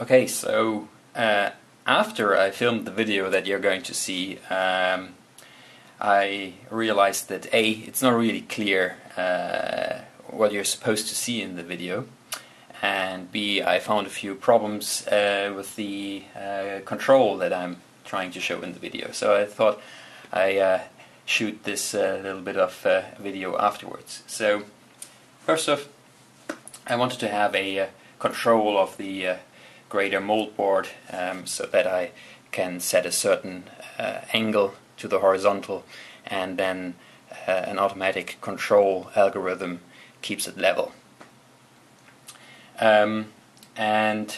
Okay, so after I filmed the video that you're going to see, I realized that A, it's not really clear what you're supposed to see in the video, and B, I found a few problems with the control that I'm trying to show in the video. So I thought I shoot this little bit of video afterwards. So first off, I wanted to have a control of the greater moldboard, so that I can set a certain angle to the horizontal, and then an automatic control algorithm keeps it level. And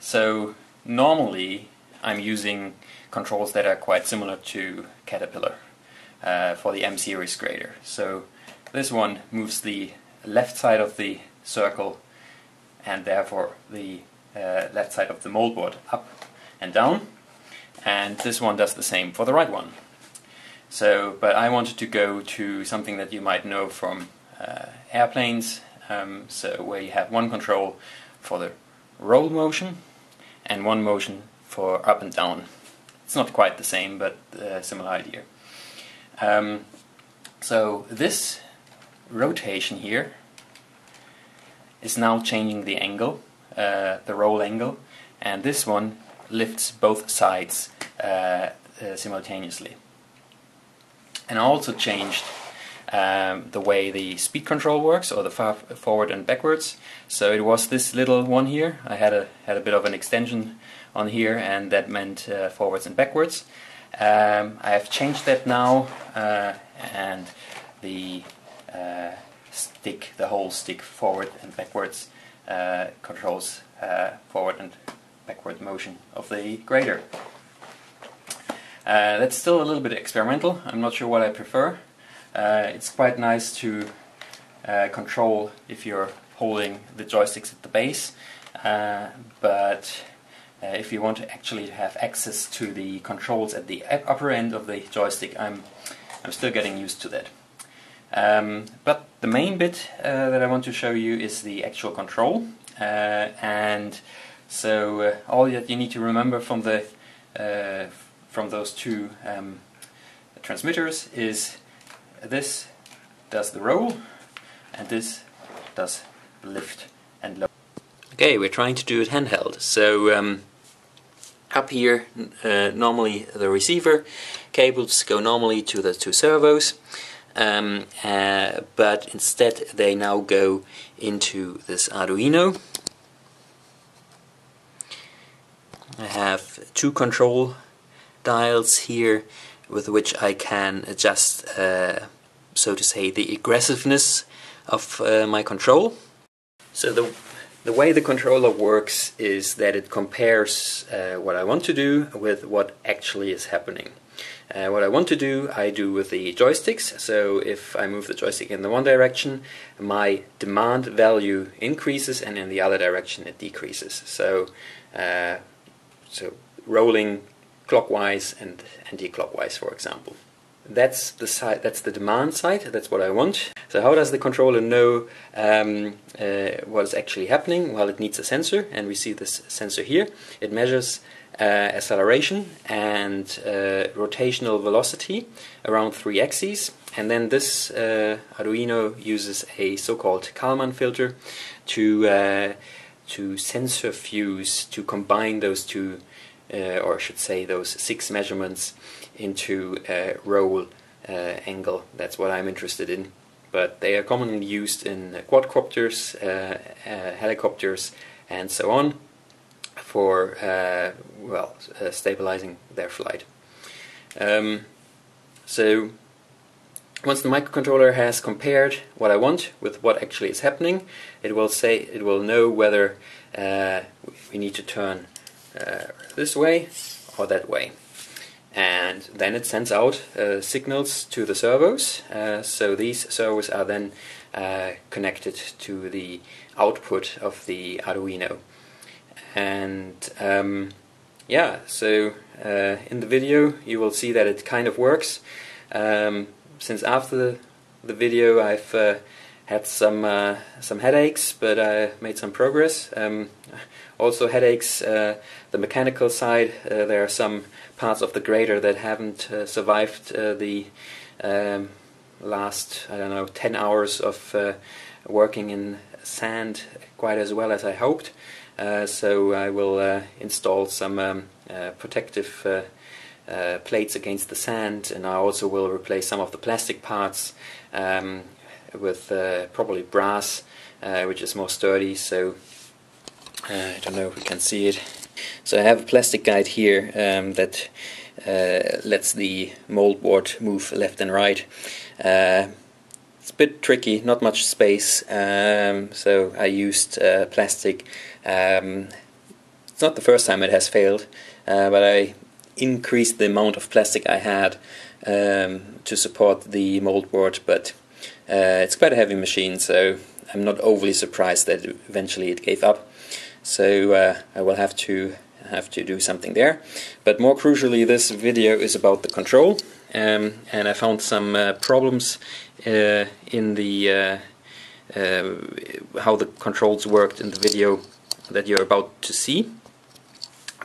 so normally I'm using controls that are quite similar to Caterpillar for the M-series grader. So this one moves the left side of the circle, and therefore the left side of the moldboard up and down, and this one does the same for the right one. So, but I wanted to go to something that you might know from airplanes, so where you have one control for the roll motion and one motion for up and down. It's not quite the same, but similar idea. So this rotation here is now changing the angle, the roll angle, and this one lifts both sides simultaneously. And I also changed the way the speed control works, or the forward and backwards. So it was this little one here. I had a bit of an extension on here, and that meant forwards and backwards. I have changed that now, and the whole stick forward and backwards controls forward and backward motion of the grader. That's still a little bit experimental. I'm not sure what I prefer. It's quite nice to control if you're holding the joysticks at the base, but if you want to actually have access to the controls at the upper end of the joystick, I'm still getting used to that. But the main bit that I want to show you is the actual control, and so all that you need to remember from the from those two transmitters is this does the roll and this does lift and lower. Okay, we're trying to do it handheld. So up here, normally the receiver cables go normally to the two servos. But instead they now go into this Arduino. I have two control dials here with which I can adjust, so to say, the aggressiveness of my control. So the way the controller works is that it compares what I want to do with what actually is happening. What I want to do, I do with the joysticks. So if I move the joystick in the one direction, my demand value increases, and in the other direction it decreases. So, rolling clockwise and anti-clockwise, for example. That's the side. That's the demand side. That's what I want. So how does the controller know what is actually happening? Well, it needs a sensor, and we see this sensor here. It measures acceleration and rotational velocity around three axes, and then this Arduino uses a so-called Kalman filter to sensor fuse, to combine those two, or I should say those six measurements, into a roll angle. That's what I'm interested in. But they are commonly used in quadcopters, helicopters, and so on, for stabilizing their flight. So once the microcontroller has compared what I want with what actually is happening, it will know whether we need to turn this way or that way. And then it sends out signals to the servos, so these servos are then connected to the output of the Arduino. And yeah, so in the video you will see that it kind of works. Since after the video I've Had some headaches, but I made some progress. Also headaches, the mechanical side, there are some parts of the grader that haven't survived the last, I don't know, 10 hours of working in sand quite as well as I hoped. So I will install some protective plates against the sand, and I also will replace some of the plastic parts with probably brass, which is more sturdy. So I don't know if we can see it. So I have a plastic guide here that lets the moldboard move left and right. It's a bit tricky, not much space, so I used plastic. It's not the first time it has failed, but I increased the amount of plastic I had to support the moldboard, but it's quite a heavy machine, so I'm not overly surprised that eventually it gave up. So I will have to do something there. But more crucially, this video is about the control, and I found some problems in the how the controls worked in the video that you're about to see.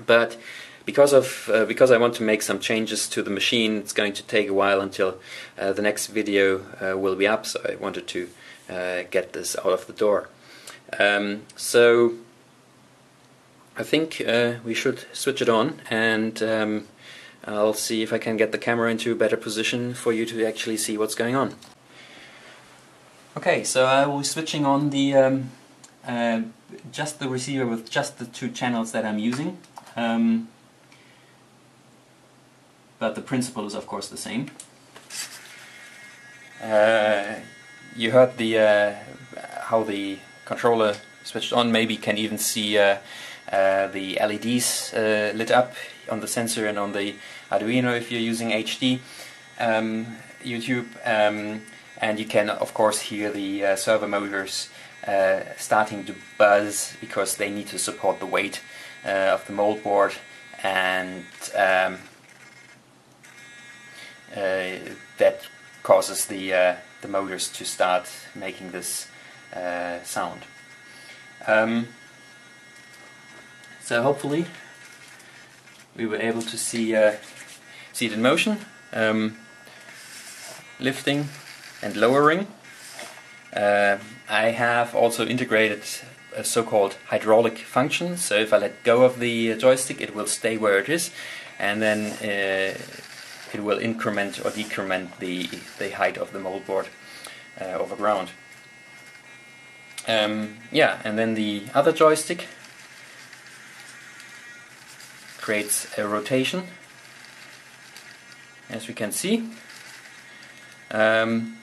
But because I want to make some changes to the machine, it's going to take a while until the next video will be up, so I wanted to get this out of the door. So I think we should switch it on, and I'll see if I can get the camera into a better position for you to actually see what's going on. Okay, so I will be switching on the just the receiver with just the two channels that I'm using. But the principle is of course the same. You heard the how the controller switched on. Maybe you can even see the LEDs lit up on the sensor and on the Arduino if you're using HD YouTube, and you can of course hear the servo motors starting to buzz because they need to support the weight of the moldboard, and that causes the motors to start making this sound. So hopefully we were able to see it in motion, lifting and lowering. I have also integrated a so-called hydraulic function, so if I let go of the joystick, it will stay where it is, and then it will increment or decrement the height of the moldboard over ground. Yeah, and then the other joystick creates a rotation, as we can see, and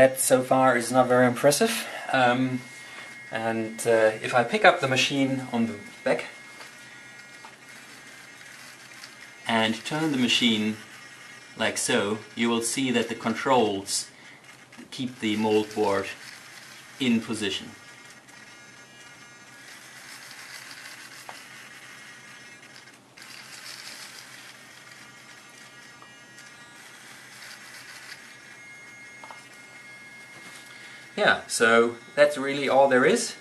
that so far is not very impressive. And if I pick up the machine on the back and turn the machine like so, you will see that the controls keep the moldboard in position. Yeah, so that's really all there is.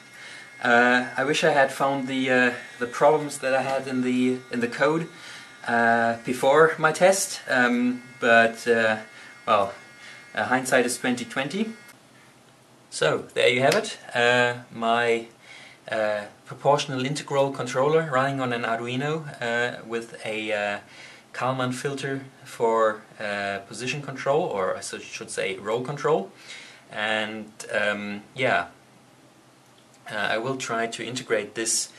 I wish I had found the problems that I had in the code before my test, but well, hindsight is 20/20. So there you have it, my proportional integral controller running on an Arduino with a Kalman filter for position control, or I should say roll control. And yeah, I will try to integrate this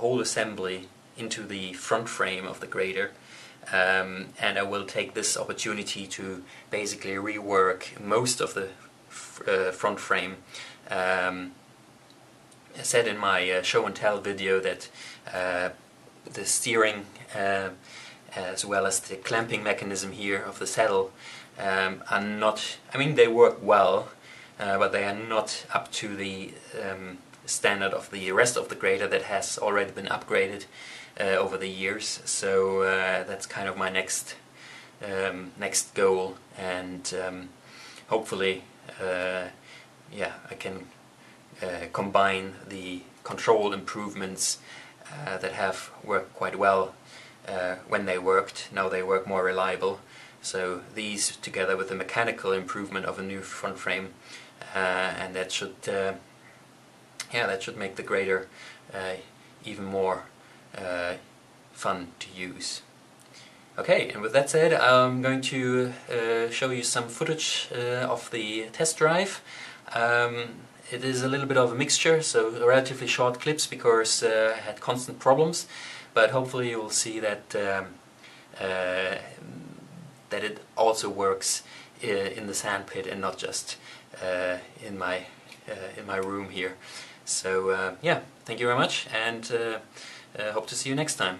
whole assembly into the front frame of the grader, and I will take this opportunity to basically rework most of the front frame. I said in my show and tell video that the steering as well as the clamping mechanism here of the saddle are not, I mean, they work well, but they are not up to the standard of the rest of the grader that has already been upgraded over the years. So that's kind of my next goal, and hopefully yeah, I can combine the control improvements that have worked quite well when they worked. Now they work more reliable. So these together with the mechanical improvement of a new front frame, and that should, yeah, that should make the grader even more fun to use. Okay, and with that said, I'm going to show you some footage of the test drive. It is a little bit of a mixture, so relatively short clips because I had constant problems, but hopefully you'll see that that it also works in the sandpit and not just in my room here. So yeah, thank you very much, and hope to see you next time.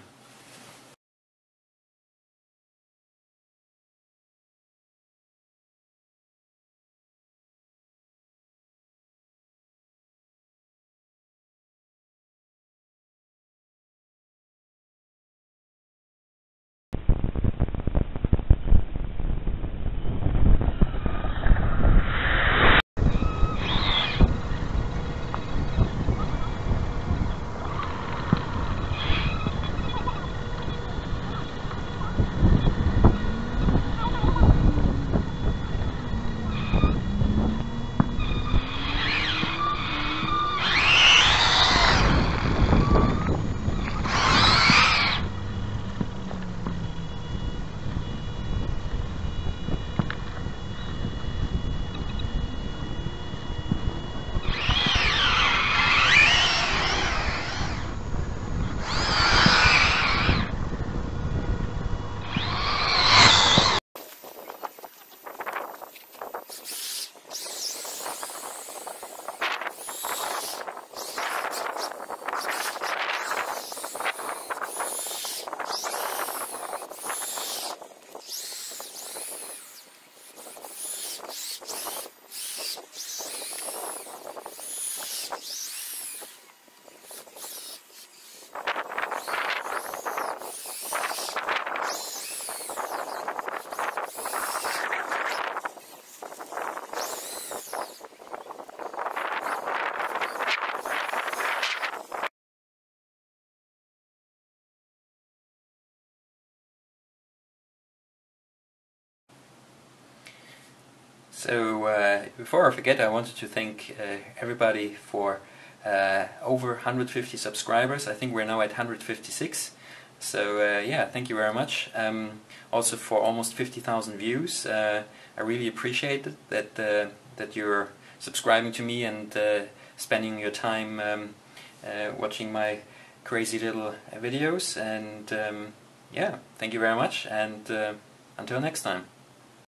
So before I forget, I wanted to thank everybody for over 150 subscribers. I think we're now at 156. So yeah, thank you very much. Also for almost 50,000 views. I really appreciate it that that you're subscribing to me and spending your time watching my crazy little videos. And yeah, thank you very much. And until next time.